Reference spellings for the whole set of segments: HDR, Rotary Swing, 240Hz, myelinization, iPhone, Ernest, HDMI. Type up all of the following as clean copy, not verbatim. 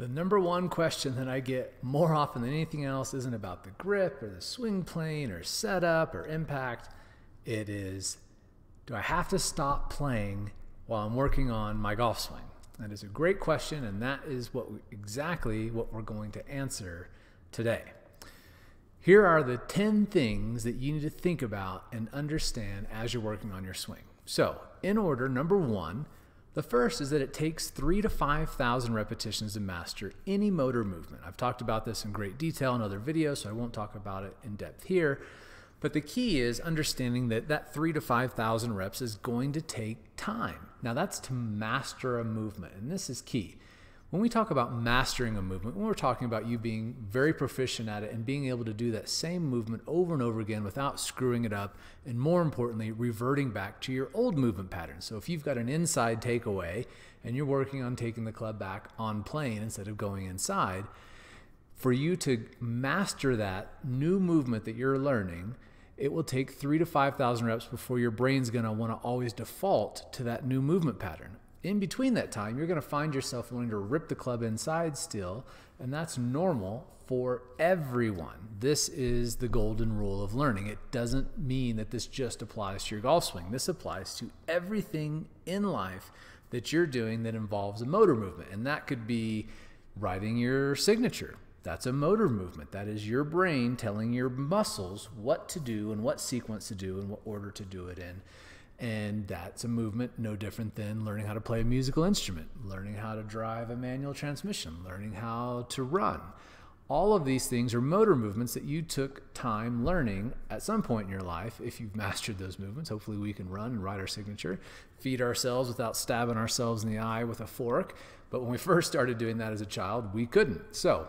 The number one question that I get more often than anything else isn't about the grip or the swing plane or setup or impact. It is, do I have to stop playing while I'm working on my golf swing? That is a great question, and that is exactly what we're going to answer today. Here are the 10 things that you need to think about and understand as you're working on your swing. So, in order, number one, the first is that it takes 3,000 to 5,000 repetitions to master any motor movement. I've talked about this in great detail in other videos, so I won't talk about it in depth here. But the key is understanding that 3,000 to 5,000 reps is going to take time. Now that's to master a movement, and this is key. When we talk about mastering a movement, we're talking about you being very proficient at it and being able to do that same movement over and over again without screwing it up, and more importantly, reverting back to your old movement pattern. So if you've got an inside takeaway and you're working on taking the club back on plane instead of going inside, for you to master that new movement that you're learning, it will take 3,000 to 5,000 reps before your brain's gonna wanna always default to that new movement pattern. In between that time, you're going to find yourself wanting to rip the club inside still, and that's normal for everyone. This is the golden rule of learning. It doesn't mean that this just applies to your golf swing. This applies to everything in life that you're doing that involves a motor movement, and that could be writing your signature. That's a motor movement. That is your brain telling your muscles what to do and what sequence to do and what order to do it in. And that's a movement no different than learning how to play a musical instrument, learning how to drive a manual transmission, learning how to run. All of these things are motor movements that you took time learning at some point in your life. If you've mastered those movements, hopefully we can run and ride our signature, feed ourselves without stabbing ourselves in the eye with a fork. But when we first started doing that as a child, we couldn't. So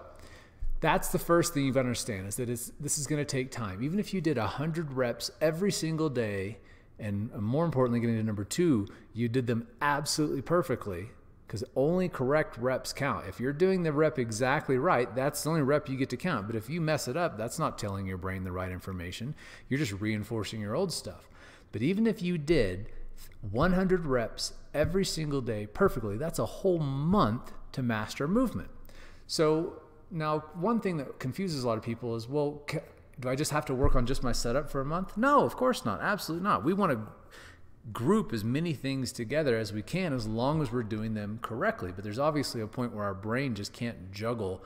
that's the first thing you've got to understand, is that this is going to take time. Even if you did 100 reps every single day, and more importantly, getting to number two, you did them absolutely perfectly, because only correct reps count. If you're doing the rep exactly right, that's the only rep you get to count. But if you mess it up, that's not telling your brain the right information. You're just reinforcing your old stuff. But even if you did 100 reps every single day perfectly, that's a whole month to master movement. So now, one thing that confuses a lot of people is, well, do I just have to work on just my setup for a month? No, of course not. Absolutely not. We want to group as many things together as we can, as long as we're doing them correctly. But there's obviously a point where our brain just can't juggle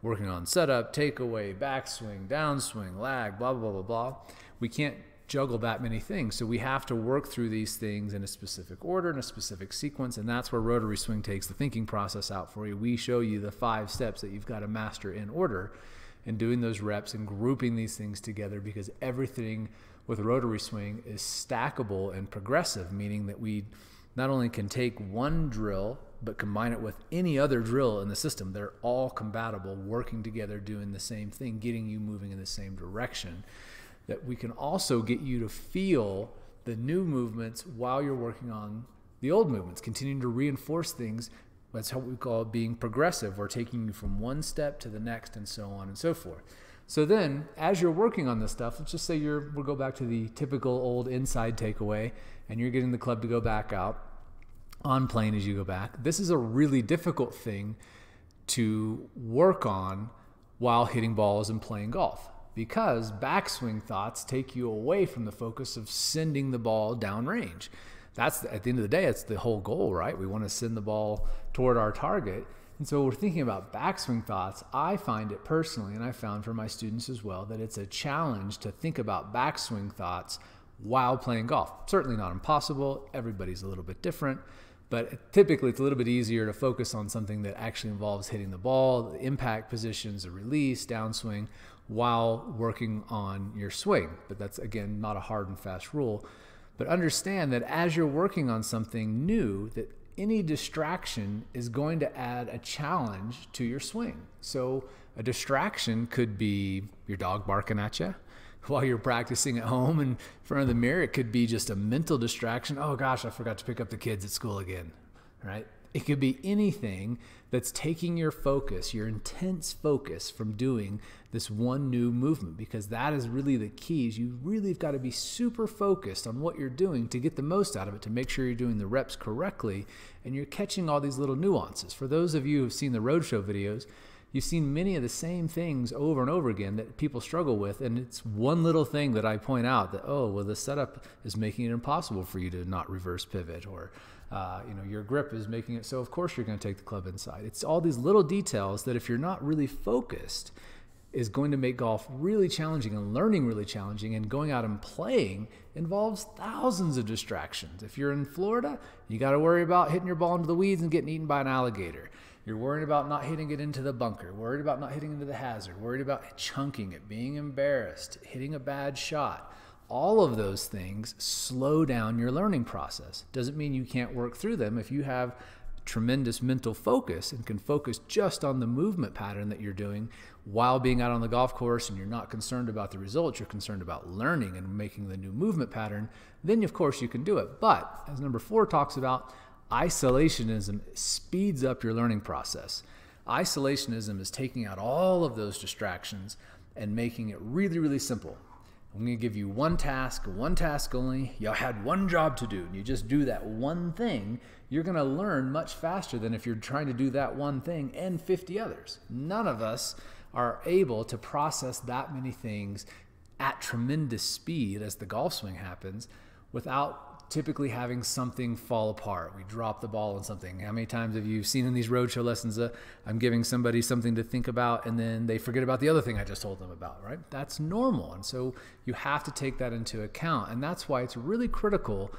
working on setup, takeaway, backswing, downswing, lag, blah, blah, blah, blah. We can't juggle that many things. So we have to work through these things in a specific order, in a specific sequence. And that's where Rotary Swing takes the thinking process out for you. We show you the 5 steps that you've got to master in order, and doing those reps and grouping these things together, because everything with Rotary Swing is stackable and progressive, meaning that we not only can take one drill, but combine it with any other drill in the system. They're all compatible, working together, doing the same thing, getting you moving in the same direction. That we can also get you to feel the new movements while you're working on the old movements, continuing to reinforce things. That's what we call being progressive, or taking you from one step to the next, and so on and so forth. So then, as you're working on this stuff, let's just say we'll go back to the typical old inside takeaway, and you're getting the club to go back out on plane as you go back. This is a really difficult thing to work on while hitting balls and playing golf, because backswing thoughts take you away from the focus of sending the ball downrange. That's, at the end of the day, that's the whole goal, right? We want to send the ball toward our target. And so we're thinking about backswing thoughts. I find it personally, and I found for my students as well, that it's a challenge to think about backswing thoughts while playing golf. Certainly not impossible. Everybody's a little bit different, but typically it's a little bit easier to focus on something that actually involves hitting the ball, the impact positions, the release, downswing, while working on your swing. But that's, again, not a hard and fast rule. But understand that as you're working on something new, that any distraction is going to add a challenge to your swing. So a distraction could be your dog barking at you while you're practicing at home in front of the mirror. It could be just a mental distraction. Oh gosh, I forgot to pick up the kids at school again, right? It could be anything that's taking your focus, your intense focus, from doing this one new movement, because that is really the key. You really have got to be super focused on what you're doing to get the most out of it, to make sure you're doing the reps correctly and you're catching all these little nuances. For those of you who've seen the roadshow videos, you've seen many of the same things over and over again that people struggle with, and it's one little thing that I point out that, oh, well, the setup is making it impossible for you to not reverse pivot, or you know, your grip is making it so of course you're going to take the club inside. It's all these little details that, if you're not really focused, is going to make golf really challenging and learning really challenging, and going out and playing involves thousands of distractions. If you're in Florida, you got to worry about hitting your ball into the weeds and getting eaten by an alligator. You're worried about not hitting it into the bunker, worried about not hitting into the hazard, worried about chunking it, being embarrassed, hitting a bad shot. All of those things slow down your learning process. Doesn't mean you can't work through them if you have tremendous mental focus and can focus just on the movement pattern that you're doing while being out on the golf course, and you're not concerned about the results, you're concerned about learning and making the new movement pattern, then of course you can do it. But as number 4 talks about, isolationism speeds up your learning process. Isolationism is taking out all of those distractions and making it really, really simple. I'm going to give you one task only. You had one job to do, and you just do that one thing. You're going to learn much faster than if you're trying to do that one thing and 50 others. None of us are able to process that many things at tremendous speed as the golf swing happens without typically having something fall apart. We drop the ball on something. How many times have you seen in these roadshow lessons, I'm giving somebody something to think about and then they forget about the other thing I just told them about, right? That's normal. And so you have to take that into account. And that's why it's really critical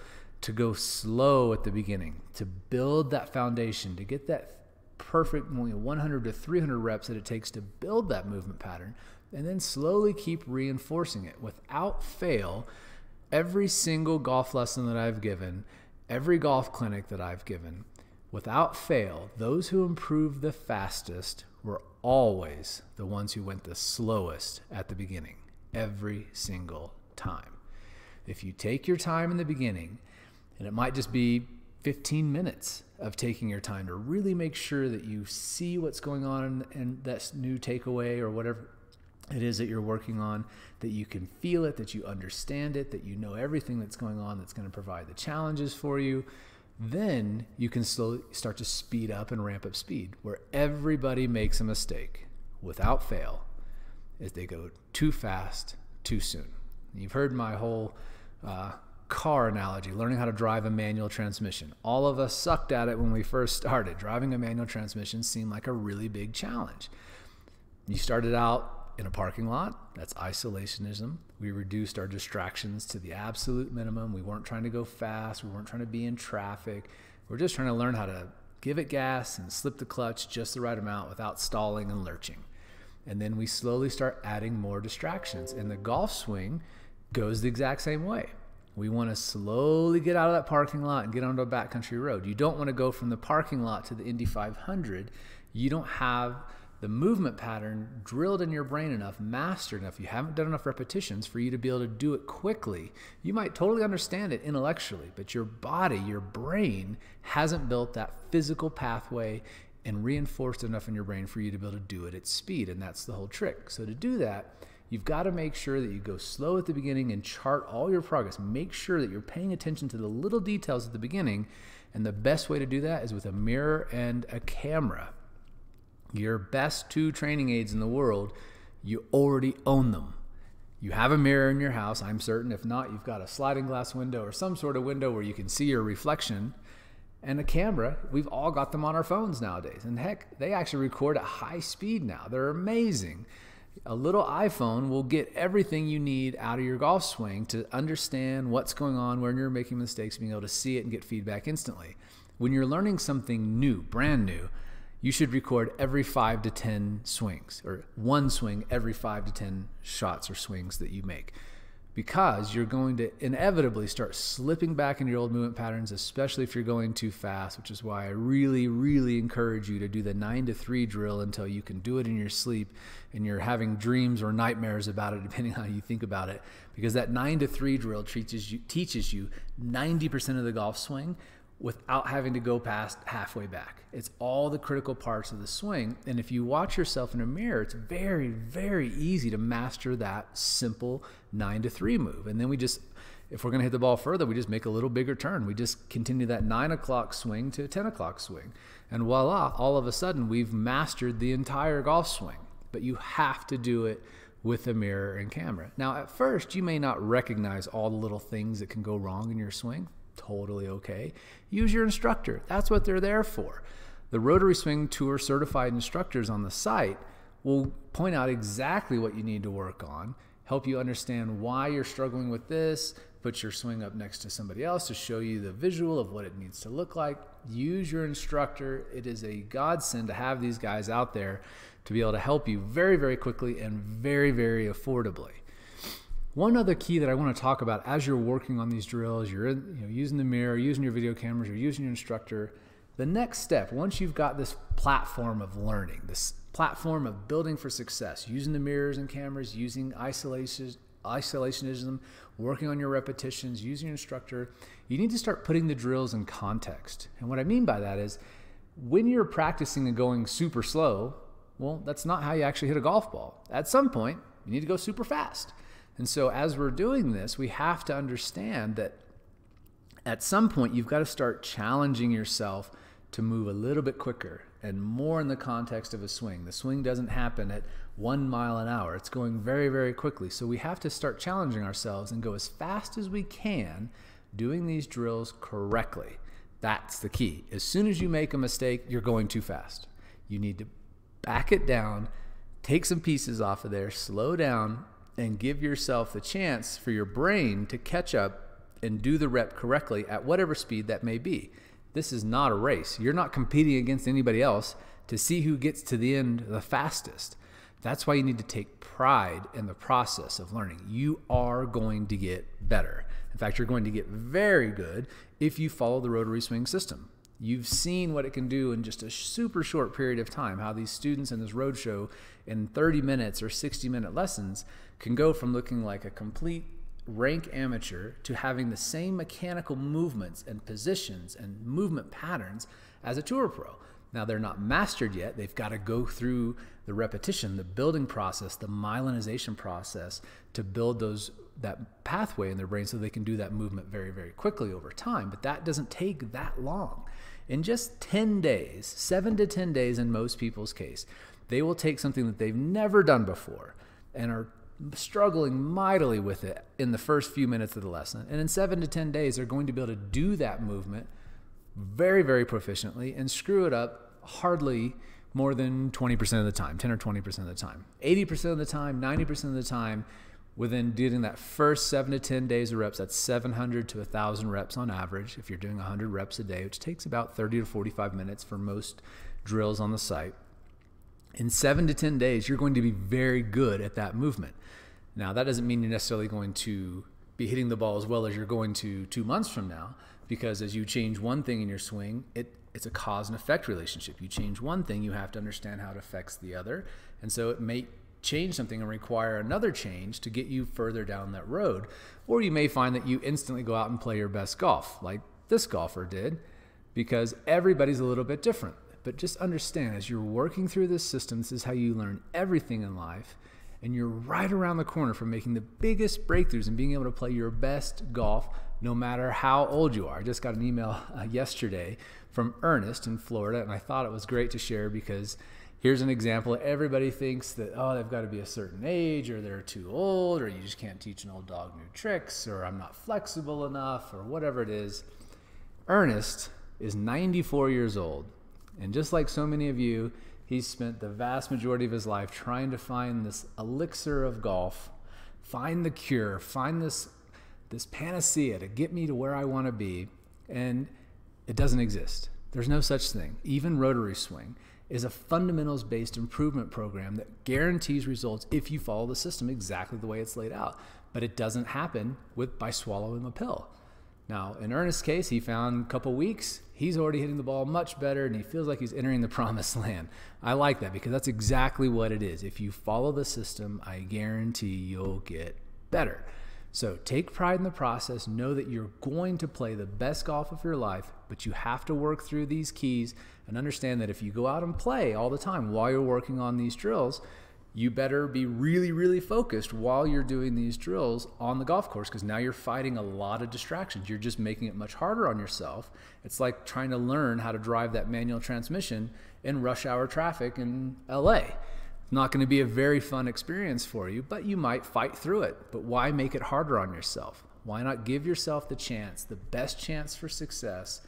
to go slow at the beginning, to build that foundation, to get that perfect 100 to 300 reps that it takes to build that movement pattern, and then slowly keep reinforcing it without fail. Every single golf lesson that I've given, every golf clinic that I've given, without fail, those who improved the fastest were always the ones who went the slowest at the beginning, every single time. If you take your time in the beginning, and it might just be 15 minutes of taking your time to really make sure that you see what's going on in that new takeaway or whatever it is that you're working on, that you can feel it, that you understand it, that you know everything that's going on that's going to provide the challenges for you, then you can slowly start to speed up and ramp up speed. Where everybody makes a mistake, without fail, is they go too fast, too soon. You've heard my whole car analogy, learning how to drive a manual transmission. All of us sucked at it when we first started. Driving a manual transmission seemed like a really big challenge. You started out in a parking lot. That's isolationism. We reduced our distractions to the absolute minimum. We weren't trying to go fast. We weren't trying to be in traffic. We're just trying to learn how to give it gas and slip the clutch just the right amount without stalling and lurching. And then we slowly start adding more distractions. And the golf swing goes the exact same way. We want to slowly get out of that parking lot and get onto a backcountry road. You don't want to go from the parking lot to the Indy 500. You don't have the movement pattern drilled in your brain enough, mastered enough, you haven't done enough repetitions for you to be able to do it quickly. You might totally understand it intellectually, but your body, your brain, hasn't built that physical pathway and reinforced enough in your brain for you to be able to do it at speed, and that's the whole trick. So to do that, you've got to make sure that you go slow at the beginning and chart all your progress. Make sure that you're paying attention to the little details at the beginning, and the best way to do that is with a mirror and a camera. Your best 2 training aids in the world, you already own them. You have a mirror in your house, I'm certain. If not, you've got a sliding glass window or some sort of window where you can see your reflection. And a camera, we've all got them on our phones nowadays. And heck, they actually record at high speed now. They're amazing. A little iPhone will get everything you need out of your golf swing to understand what's going on, when you're making mistakes, being able to see it and get feedback instantly. When you're learning something new, brand new, you should record every 5 to 10 swings, or one swing every 5 to 10 shots or swings that you make, because you're going to inevitably start slipping back into your old movement patterns, especially if you're going too fast, which is why I really, really encourage you to do the 9-to-3 drill until you can do it in your sleep and you're having dreams or nightmares about it, depending on how you think about it, because that 9-to-3 drill teaches you 90% of the golf swing without having to go past halfway back. It's all the critical parts of the swing. And if you watch yourself in a mirror, it's very, very easy to master that simple 9-to-3 move. And then we just, if we're gonna hit the ball further, we just make a little bigger turn. We just continue that 9 o'clock swing to a 10 o'clock swing. And voila, all of a sudden we've mastered the entire golf swing. But you have to do it with a mirror and camera. Now, at first, you may not recognize all the little things that can go wrong in your swing. Totally okay. Use your instructor. That's what they're there for. The Rotary Swing Tour certified instructors on the site will point out exactly what you need to work on, help you understand why you're struggling with this, put your swing up next to somebody else to show you the visual of what it needs to look like. Use your instructor. It is a godsend to have these guys out there to be able to help you very, very quickly and very, very affordably. One other key that I want to talk about as you're working on these drills, you're using the mirror, using your video cameras, you're using your instructor, the next step, once you've got this platform of learning, this platform of building for success, using the mirrors and cameras, using isolationism, working on your repetitions, using your instructor, you need to start putting the drills in context. And what I mean by that is when you're practicing and going super slow, well, that's not how you actually hit a golf ball. At some point, you need to go super fast. And so as we're doing this, we have to understand that at some point, you've got to start challenging yourself to move a little bit quicker and more in the context of a swing. The swing doesn't happen at 1 mile an hour. It's going very, very quickly. So we have to start challenging ourselves and go as fast as we can doing these drills correctly. That's the key. As soon as you make a mistake, you're going too fast. You need to back it down, take some pieces off of there, slow down, and give yourself the chance for your brain to catch up and do the rep correctly at whatever speed that may be. This is not a race. You're not competing against anybody else to see who gets to the end the fastest. That's why you need to take pride in the process of learning. You are going to get better. In fact, you're going to get very good if you follow the Rotary Swing system. You've seen what it can do in just a super short period of time, how these students in this roadshow in 30 minutes or 60-minute lessons can go from looking like a complete rank amateur to having the same mechanical movements and positions and movement patterns as a tour pro. Now, they're not mastered yet. They've got to go through the repetition, the building process, the myelinization process to build that pathway in their brain so they can do that movement very, very quickly over time. But that doesn't take that long. In just 10 days, 7 to 10 days in most people's case, they will take something that they've never done before and are struggling mightily with it in the first few minutes of the lesson. And in 7 to 10 days, they're going to be able to do that movement very, very proficiently and screw it up hardly more than 20% of the time, 10 or 20% of the time, 80% of the time, 90% of the time, within doing that first 7 to 10 days of reps. That's 700 to 1,000 reps on average. If you're doing 100 reps a day, which takes about 30 to 45 minutes for most drills on the site, in 7 to 10 days, you're going to be very good at that movement. Now, that doesn't mean you're necessarily going to be hitting the ball as well as you're going to 2 months from now, because as you change one thing in your swing, it's a cause and effect relationship. You change one thing, you have to understand how it affects the other. And so it may change something and require another change to get you further down that road. Or you may find that you instantly go out and play your best golf, like this golfer did, because everybody's a little bit different. But just understand, as you're working through this system, this is how you learn everything in life, and you're right around the corner from making the biggest breakthroughs and being able to play your best golf no matter how old you are. I just got an email yesterday from Ernest in Florida, and I thought it was great to share because here's an example. Everybody thinks that, oh, they've got to be a certain age, or they're too old, or you just can't teach an old dog new tricks, or I'm not flexible enough, or whatever it is. Ernest is 94 years old. And just like so many of you, he's spent the vast majority of his life trying to find this elixir of golf, find the cure, find this panacea to get me to where I want to be, and it doesn't exist. There's no such thing. Even Rotary Swing is a fundamentals-based improvement program that guarantees results if you follow the system exactly the way it's laid out. But it doesn't happen by swallowing a pill. Now, in Ernest's case, he found a couple weeks, he's already hitting the ball much better, and he feels like he's entering the promised land. I like that because that's exactly what it is. If you follow the system, I guarantee you'll get better. So take pride in the process. Know that you're going to play the best golf of your life, but you have to work through these keys and understand that if you go out and play all the time while you're working on these drills, you better be really, really focused while you're doing these drills on the golf course, because now you're fighting a lot of distractions. You're just making it much harder on yourself. It's like trying to learn how to drive that manual transmission in rush hour traffic in LA. It's not going to be a very fun experience for you, but you might fight through it. But why make it harder on yourself? Why not give yourself the chance, the best chance for success?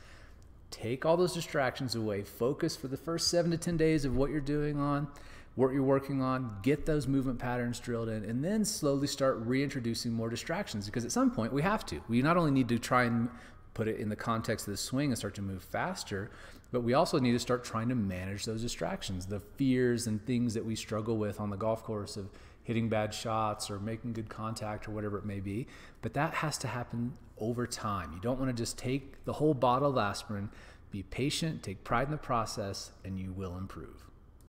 Take all those distractions away. Focus for the first 7 to 10 days of what you're doing on, what you're working on, get those movement patterns drilled in, and then slowly start reintroducing more distractions, because at some point we have to. We not only need to try and put it in the context of the swing and start to move faster, but we also need to start trying to manage those distractions, the fears and things that we struggle with on the golf course of hitting bad shots or making good contact or whatever it may be. But that has to happen over time. You don't want to just take the whole bottle of aspirin. Be patient, take pride in the process, and you will improve.